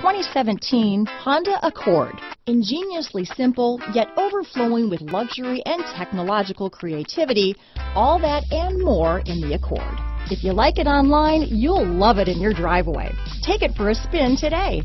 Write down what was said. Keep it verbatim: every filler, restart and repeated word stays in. twenty seventeen Honda Accord. Ingeniously simple, yet overflowing with luxury and technological creativity. All that and more in the Accord. If you like it online, you'll love it in your driveway. Take it for a spin today.